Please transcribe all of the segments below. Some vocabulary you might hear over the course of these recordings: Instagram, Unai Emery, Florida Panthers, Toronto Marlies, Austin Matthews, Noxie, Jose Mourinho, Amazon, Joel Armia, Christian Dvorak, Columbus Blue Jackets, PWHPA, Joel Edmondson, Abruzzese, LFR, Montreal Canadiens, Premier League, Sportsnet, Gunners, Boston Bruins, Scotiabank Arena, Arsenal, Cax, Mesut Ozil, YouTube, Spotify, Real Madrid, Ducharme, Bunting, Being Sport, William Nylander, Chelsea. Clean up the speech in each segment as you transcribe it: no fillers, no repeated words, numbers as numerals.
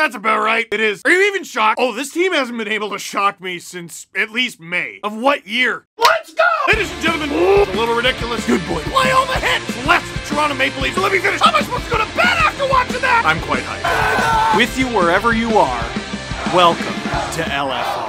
That's about right. It is. Are you even shocked? Oh, this team hasn't been able to shock me since at least May. Of what year? Let's go! Ladies and gentlemen, a little ridiculous. Good boy. Play all the hits. Left Toronto Maple Leafs. Let me finish. How am I supposed to go to bed after watching that? I'm quite hyped. With you wherever you are, welcome to LFR.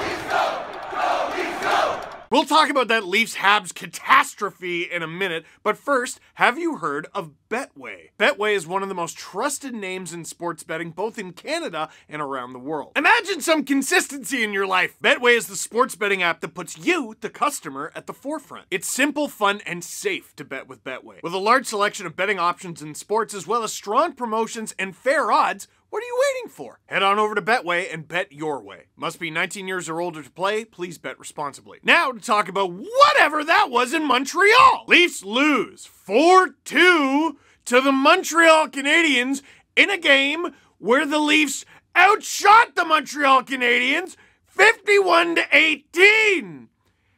We'll talk about that Leafs-Habs catastrophe in a minute, but first, have you heard of Betway? Betway is one of the most trusted names in sports betting, both in Canada and around the world. Imagine some consistency in your life! Betway is the sports betting app that puts you, the customer, at the forefront. It's simple, fun, and safe to bet with Betway. With a large selection of betting options in sports, as well as strong promotions and fair odds, what are you waiting for? Head on over to Betway and bet your way. Must be 19 years or older to play. Please bet responsibly. Now to talk about whatever that was in Montreal. Leafs lose 4-2 to the Montreal Canadiens in a game where the Leafs outshot the Montreal Canadiens 51-18.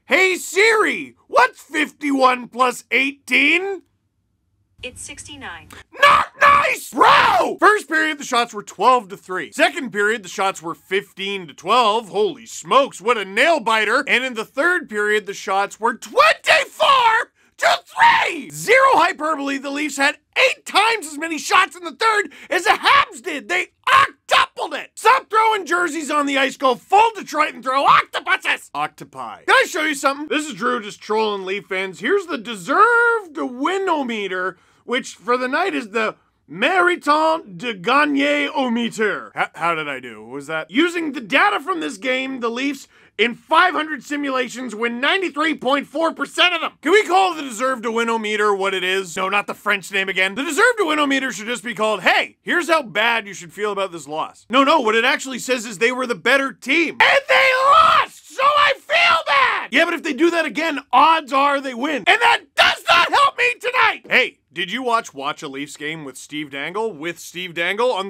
Hey Siri, what's 51 plus 18? It's 69. Not nice, bro! First period, the shots were 12-3. Second period, the shots were 15-12. Holy smokes, what a nail-biter. And in the third period, the shots were 24-3! Zero hyperbole, the Leafs had 8 times as many shots in the third as the Habs did. They octupled it. Stop throwing jerseys on the ice. Go full Detroit and throw octopuses. Octopi. Can I show you something? This is Drew just trolling Leaf fans. Here's the deserved win-o-meter, which for the night is the Méritant de Gagner-o-meter. How did I do? What was that? Using the data from this game, the Leafs in 500 simulations win 93.4% of them. Can we call the deserve to win-o-meter what it is? No, not the French name again. The deserve to win-o-meter should just be called, hey, here's how bad you should feel about this loss. No, what it actually says is they were the better team. And they lost, so I feel bad. Yeah, but if they do that again, odds are they win. And that does not help me tonight. Hey, did you watch a Leafs game with Steve Dangle on the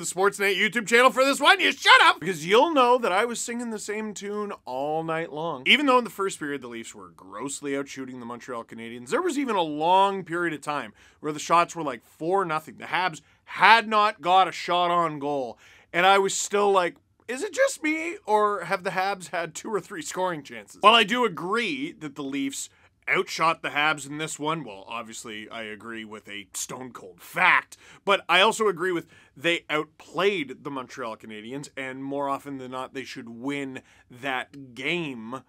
Sportsnet YouTube channel for this one? You shut up! Because you'll know that I was singing the same tune all night long. Even though in the first period the Leafs were grossly outshooting the Montreal Canadiens, there was even a long period of time where the shots were like 4-0. The Habs had not got a shot on goal. And I was still like, is it just me? Or have the Habs had 2 or 3 scoring chances? While I do agree that the Leafs outshot the Habs in this one, well, obviously I agree with a stone-cold fact, but I also agree with they outplayed the Montreal Canadiens, and more often than not, they should win that game.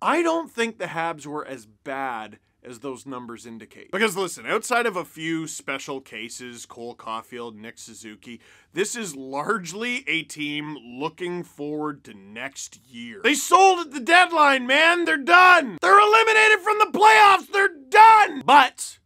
I don't think the Habs were as bad as those numbers indicate. Because listen, outside of a few special cases, Cole Caulfield, Nick Suzuki, this is largely a team looking forward to next year. They sold at the deadline, man, they're done. They're eliminated from the playoffs, they're done. But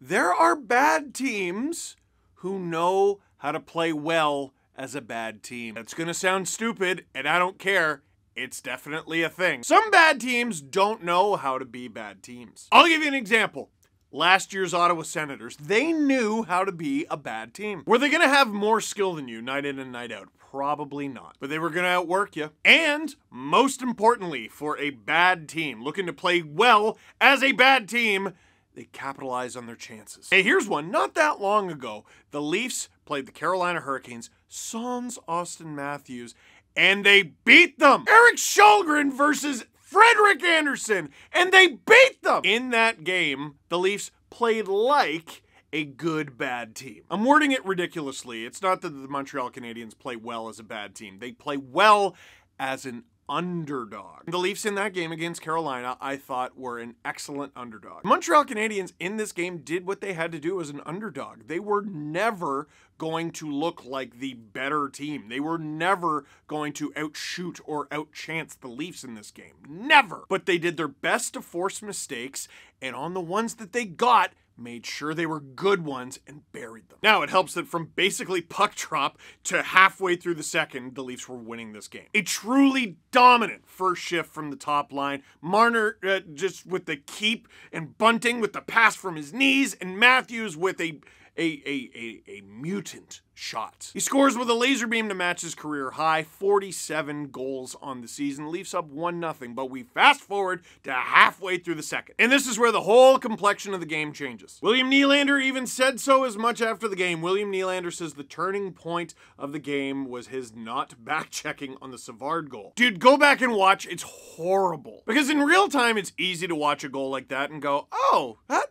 there are bad teams who know how to play well as a bad team. That's gonna sound stupid, and I don't care. It's definitely a thing. Some bad teams don't know how to be bad teams. I'll give you an example. Last year's Ottawa Senators, they knew how to be a bad team. Were they gonna have more skill than you night in and night out? Probably not. But they were gonna outwork you. And most importantly, for a bad team looking to play well as a bad team, they capitalize on their chances. Hey, here's one. Not that long ago, the Leafs played the Carolina Hurricanes, sans Austin Matthews, and they beat them. Erik Källgren versus Frederick Anderson, and they beat them. In that game, the Leafs played like a good bad team. I'm wording it ridiculously. It's not that the Montreal Canadiens play well as a bad team. They play well as an underdog. The Leafs in that game against Carolina, I thought, were an excellent underdog. Montreal Canadiens in this game did what they had to do as an underdog. They were never going to look like the better team. They were never going to outshoot or outchance the Leafs in this game. Never! But they did their best to force mistakes, and on the ones that they got, made sure they were good ones and buried them. Now it helps that from basically puck drop to halfway through the second, the Leafs were winning this game. A truly dominant first shift from the top line. Marner just with the keep, and Bunting with the pass from his knees, and Matthews with a a mutant shot. He scores with a laser beam to match his career high, 47 goals on the season. Leafs up 1-0, but we fast forward to halfway through the second. And this is where the whole complexion of the game changes. William Nylander even said so as much after the game. William Nylander says the turning point of the game was his not back-checking on the Savard goal. Dude, go back and watch. It's horrible. Because in real time, it's easy to watch a goal like that and go, oh, that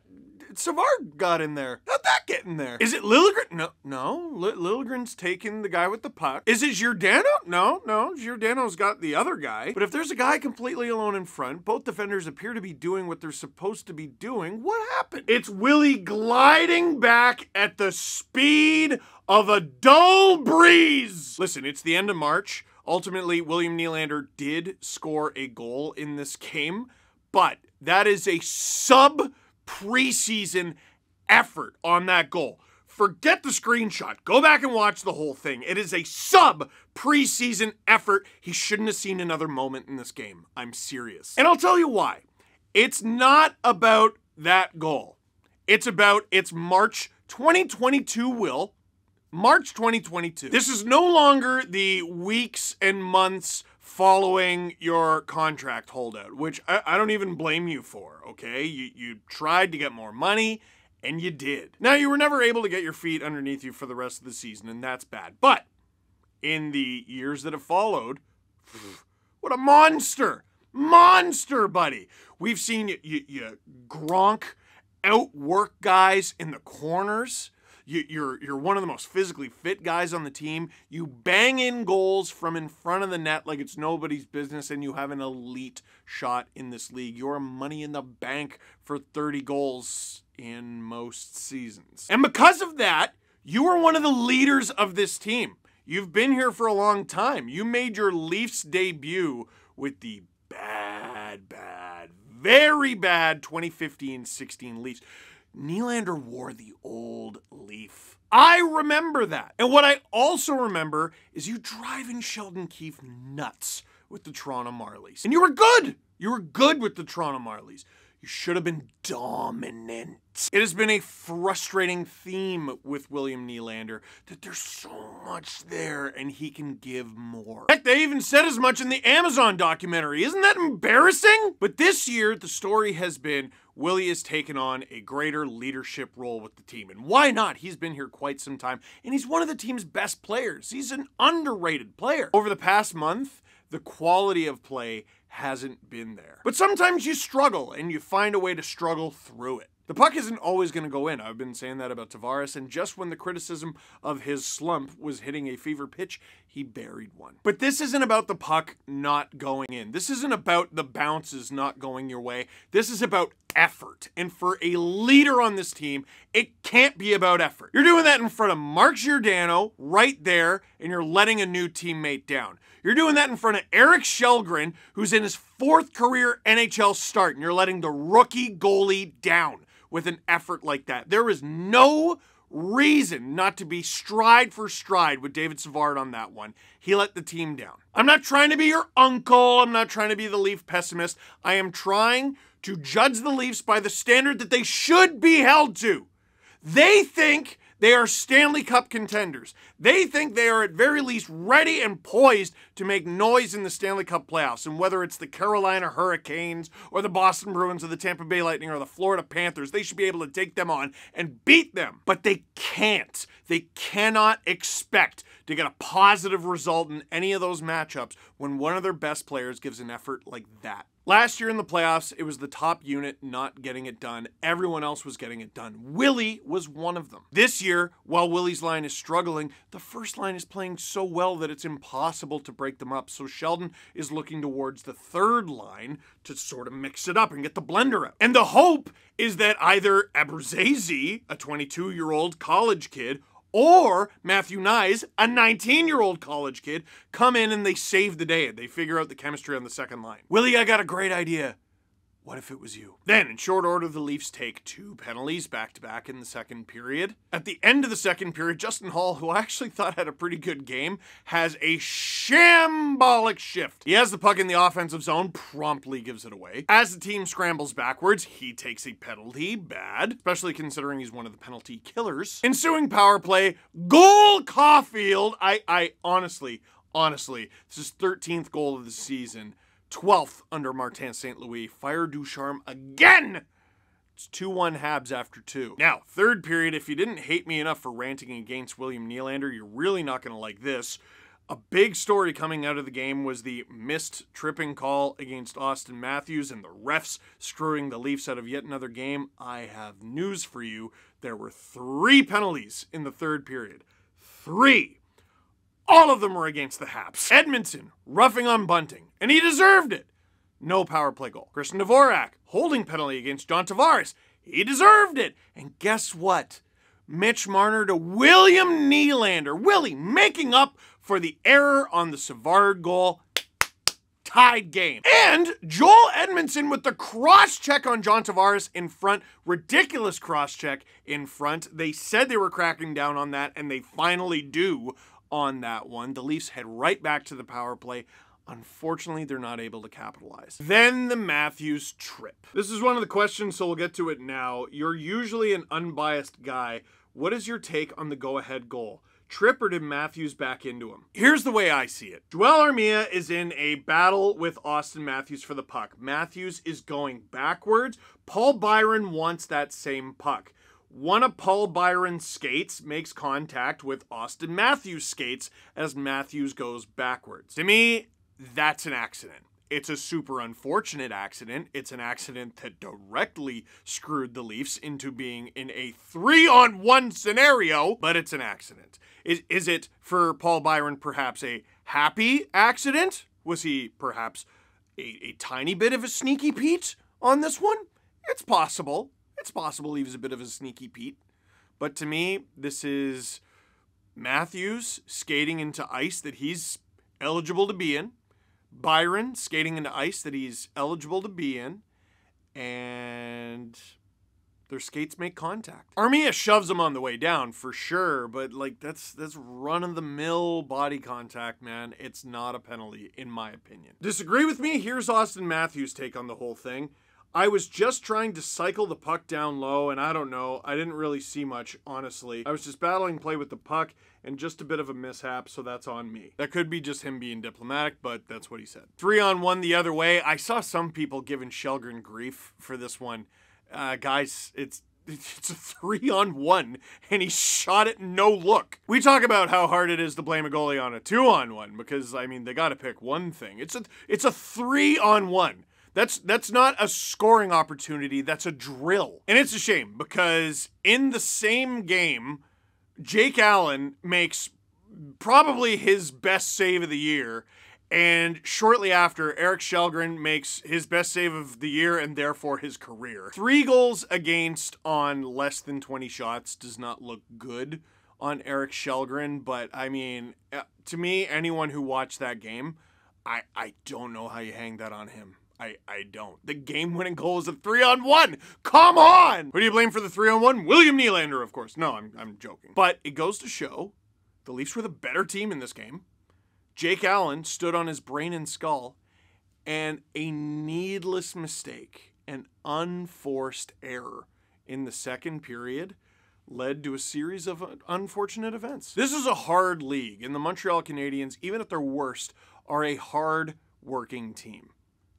Savard got in there. How'd that get in there? Is it Liljegren? No. Liljegren's taking the guy with the puck. Is it Giordano? No. Giordano's got the other guy. But if there's a guy completely alone in front, both defenders appear to be doing what they're supposed to be doing, what happened? It's Willie gliding back at the speed of a dull breeze. Listen, it's the end of March. Ultimately, William Nylander did score a goal in this game, but that is a preseason effort on that goal. Forget the screenshot. Go back and watch the whole thing. It is a preseason effort. He shouldn't have seen another moment in this game. I'm serious. And I'll tell you why. It's not about that goal. It's about its March 2022 will. March 2022. This is no longer the weeks and months following your contract holdout, which I don't even blame you for, okay? You tried to get more money, and you did. Now, you were never able to get your feet underneath you for the rest of the season, and that's bad. But in the years that have followed, what a monster! Monster, buddy! We've seen you Gronk outwork guys in the corners. You're one of the most physically fit guys on the team. You bang in goals from in front of the net like it's nobody's business, and you have an elite shot in this league. You're money in the bank for 30 goals in most seasons. And because of that, you are one of the leaders of this team. You've been here for a long time. You made your Leafs debut with the very bad 2015-16 Leafs. Nylander wore the old Leaf. I remember that. And what I also remember is you driving Sheldon Keefe nuts with the Toronto Marlies. And you were good. You were good with the Toronto Marlies. You should have been dominant. It has been a frustrating theme with William Nylander that there's so much there and he can give more. Heck, they even said as much in the Amazon documentary. Isn't that embarrassing? But this year, the story has been Willie has taken on a greater leadership role with the team. And why not? He's been here quite some time, and he's one of the team's best players. He's an underrated player. Over the past month, the quality of play hasn't been there. But sometimes you struggle, and you find a way to struggle through it. The puck isn't always going to go in. I've been saying that about Tavares, and just when the criticism of his slump was hitting a fever pitch, he buried one. But this isn't about the puck not going in. This isn't about the bounces not going your way. This is about effort. And for a leader on this team, it can't be about effort. You're doing that in front of Mark Giordano right there, and you're letting a new teammate down. You're doing that in front of Erik Källgren, who's in his 4th career NHL start, and you're letting the rookie goalie down with an effort like that. There is no reason not to be stride for stride with David Savard on that one. He let the team down. I'm not trying to be your uncle. I'm not trying to be the Leaf pessimist. I am trying to judge the Leafs by the standard that they should be held to. They think they are Stanley Cup contenders. They think they are at very least ready and poised to make noise in the Stanley Cup playoffs. And whether it's the Carolina Hurricanes or the Boston Bruins or the Tampa Bay Lightning or the Florida Panthers, they should be able to take them on and beat them. But they can't. They cannot expect to get a positive result in any of those matchups when one of their best players gives an effort like that. Last year in the playoffs, it was the top unit not getting it done. Everyone else was getting it done. Willie was one of them. This year, while Willie's line is struggling, the first line is playing so well that it's impossible to break them up. So Sheldon is looking towards the third line to sort of mix it up and get the blender out. And the hope is that either Abruzzese, a 22-year-old college kid, or Matthew Nyes, a 19-year-old college kid, come in and they save the day. They figure out the chemistry on the second line. Willie, I got a great idea. What if it was you? Then, in short order, the Leafs take two penalties back-to-back in the second period. At the end of the second period, Justin Hall, who I actually thought had a pretty good game, has a shambolic shift. He has the puck in the offensive zone, promptly gives it away. As the team scrambles backwards, he takes a penalty, bad, especially considering he's one of the penalty killers. Ensuing power play, goal Caulfield! I honestly, this is 13th goal of the season. 12th under Martin St. Louis. Fire Ducharme again! It's 2-1 Habs after two. Now, third period, if you didn't hate me enough for ranting against William Nylander, you're really not going to like this. A big story coming out of the game was the missed tripping call against Austin Matthews and the refs screwing the Leafs out of yet another game. I have news for you. There were 3 penalties in the third period. 3! All of them were against the Habs. Edmondson, roughing on Bunting, and he deserved it. No power play goal. Christian Dvorak, holding penalty against John Tavares. He deserved it. And guess what? Mitch Marner to William Nylander. Willie making up for the error on the Savard goal. Tied game. And Joel Edmondson with the cross-check on John Tavares in front. Ridiculous cross-check in front. They said they were cracking down on that, and they finally do. On that one, the Leafs head right back to the power play. Unfortunately, they're not able to capitalize. Then the Matthews trip. This is one of the questions, so we'll get to it now. You're usually an unbiased guy. What is your take on the go-ahead goal? Trip, or did Matthews back into him? Here's the way I see it. Joel Armia is in a battle with Austin Matthews for the puck. Matthews is going backwards. Paul Byron wants that same puck. One of Paul Byron's skates makes contact with Austin Matthews' skates as Matthews goes backwards. To me, that's an accident. It's a super unfortunate accident. It's an accident that directly screwed the Leafs into being in a 3-on-1 scenario, but it's an accident. Is it, for Paul Byron, perhaps a happy accident? Was he perhaps a tiny bit of a sneaky Pete on this one? It's possible. It's possible he was a bit of a sneaky Pete. But to me, this is Matthews skating into ice that he's eligible to be in. Byron skating into ice that he's eligible to be in. And their skates make contact. Armia shoves him on the way down for sure, but like that's run-of-the-mill body contact, man. It's not a penalty, in my opinion. Disagree with me? Here's Austin Matthews' take on the whole thing. I was just trying to cycle the puck down low, and I don't know, I didn't really see much, honestly. I was just battling play with the puck, and just a bit of a mishap, so that's on me. That could be just him being diplomatic, but that's what he said. 3-on-1 the other way. I saw some people giving Källgren grief for this one. Guys, it's a 3-on-1, and he shot it no look. We talk about how hard it is to blame a goalie on a 2-on-1, because, I mean, they gotta pick one thing. It's a 3-on-1. That's not a scoring opportunity, that's a drill. And it's a shame, because in the same game, Jake Allen makes probably his best save of the year, and shortly after, Erik Källgren makes his best save of the year and therefore his career. 3 goals against on less than 20 shots does not look good on Erik Källgren, but I mean, to me, anyone who watched that game, I don't know how you hang that on him. I don't. The game-winning goal is a 3-on-1! Come on! Who do you blame for the 3-on-1? William Nylander, of course. No, I'm joking. But it goes to show the Leafs were the better team in this game. Jake Allen stood on his brain and skull, and a needless mistake, an unforced error in the second period, led to a series of unfortunate events. This is a hard league, and the Montreal Canadiens, even at their worst, are a hard-working team.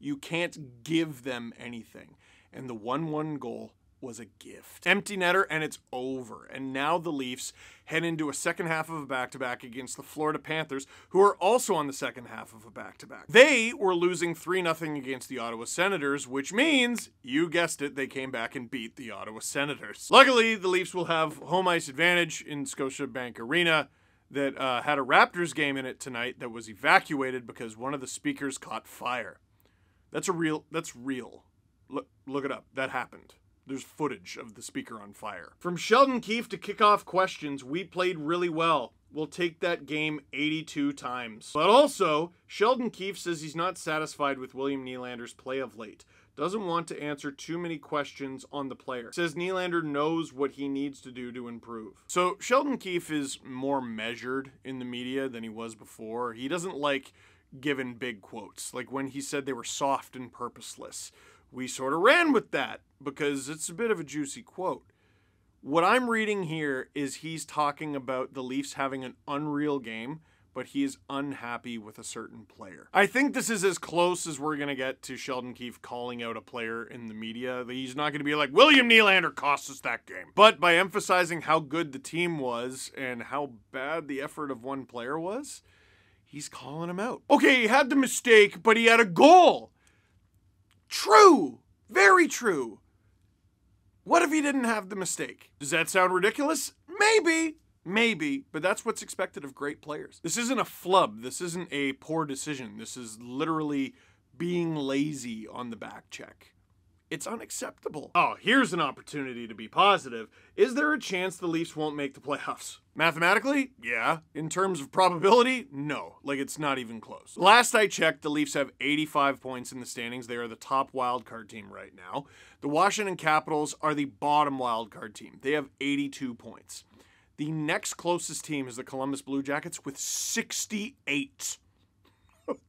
You can't give them anything. And the 1-1 goal was a gift. Empty netter, and it's over. And now the Leafs head into a second half of a back-to-back against the Florida Panthers, who are also on the second half of a back-to-back. They were losing 3-0 against the Ottawa Senators, which means, you guessed it, they came back and beat the Ottawa Senators. Luckily, the Leafs will have home ice advantage in Scotiabank Arena that had a Raptors game in it tonight that was evacuated because one of the speakers caught fire. That's real. Look it up. That happened. There's footage of the speaker on fire. From Sheldon Keefe to kickoff questions, we played really well. We'll take that game 82 times. But also, Sheldon Keefe says he's not satisfied with William Nylander's play of late. doesn't want to answer too many questions on the player. Says Nylander knows what he needs to do to improve. So Sheldon Keefe is more measured in the media than he was before. He doesn't like giving big quotes, like when he said they were soft and purposeless. We sort of ran with that because it's a bit of a juicy quote. What I'm reading here is he's talking about the Leafs having an unreal game, but he is unhappy with a certain player. I think this is as close as we're going to get to Sheldon Keefe calling out a player in the media. He's not going to be like, William Nylander cost us that game. But by emphasizing how good the team was and how bad the effort of one player was, he's calling him out. Okay, he had the mistake, but he had a goal. True. Very true. What if he didn't have the mistake? Does that sound ridiculous? Maybe. Maybe, but that's what's expected of great players. This isn't a flub. This isn't a poor decision. This is literally being lazy on the back check. It's unacceptable. Oh, here's an opportunity to be positive. Is there a chance the Leafs won't make the playoffs? Mathematically, yeah. In terms of probability, no. Like, it's not even close. Last I checked, the Leafs have 85 points in the standings. They are the top wildcard team right now. The Washington Capitals are the bottom wildcard team. They have 82 points. The next closest team is the Columbus Blue Jackets with 68.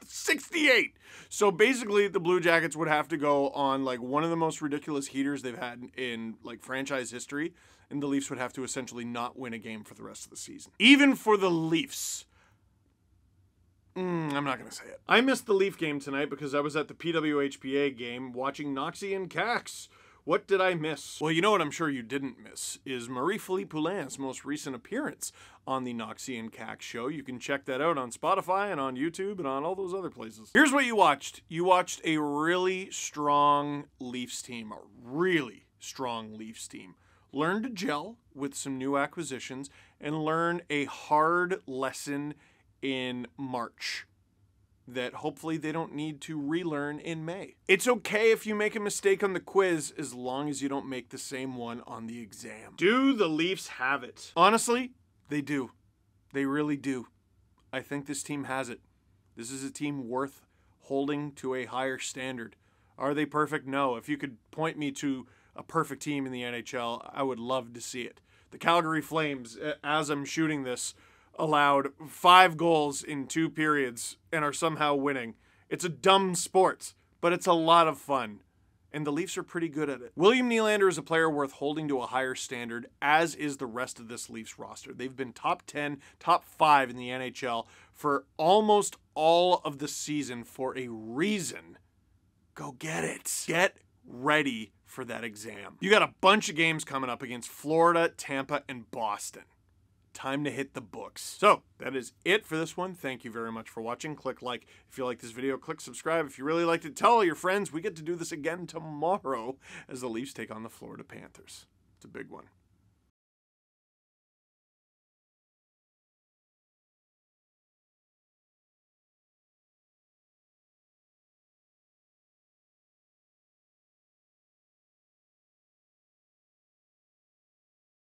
68! So basically, the Blue Jackets would have to go on, like, one of the most ridiculous heaters they've had in, like, franchise history, and the Leafs would have to essentially not win a game for the rest of the season. Even for the Leafs. I'm not going to say it. I missed the Leaf game tonight because I was at the PWHPA game watching Noxie and Cax. What did I miss? Well, you know what I'm sure you didn't miss is Marie-Philippe Poulin's most recent appearance on the Noxie and Cax show. You can check that out on Spotify and on YouTube and on all those other places. Here's what you watched. You watched a really strong Leafs team, a really strong Leafs team. Learn to gel with some new acquisitions and learn a hard lesson in March that hopefully they don't need to relearn in May. It's okay if you make a mistake on the quiz as long as you don't make the same one on the exam. Do the Leafs have it? Honestly, they do. They really do. I think this team has it. This is a team worth holding to a higher standard. Are they perfect? No. If you could point me to a perfect team in the NHL, I would love to see it. The Calgary Flames, as I'm shooting this, allowed 5 goals in 2 periods and are somehow winning. It's a dumb sport, but it's a lot of fun. And the Leafs are pretty good at it. William Nylander is a player worth holding to a higher standard, as is the rest of this Leafs roster. They've been top 10, top 5 in the NHL for almost all of the season for a reason. Go get it. Get ready for that exam. You got a bunch of games coming up against Florida, Tampa, and Boston. Time to hit the books. So that is it for this one. Thank you very much for watching. Click like if you like this video. Click subscribe if you really liked it. Tell all your friends. We get to do this again tomorrow as the Leafs take on the Florida Panthers. It's a big one.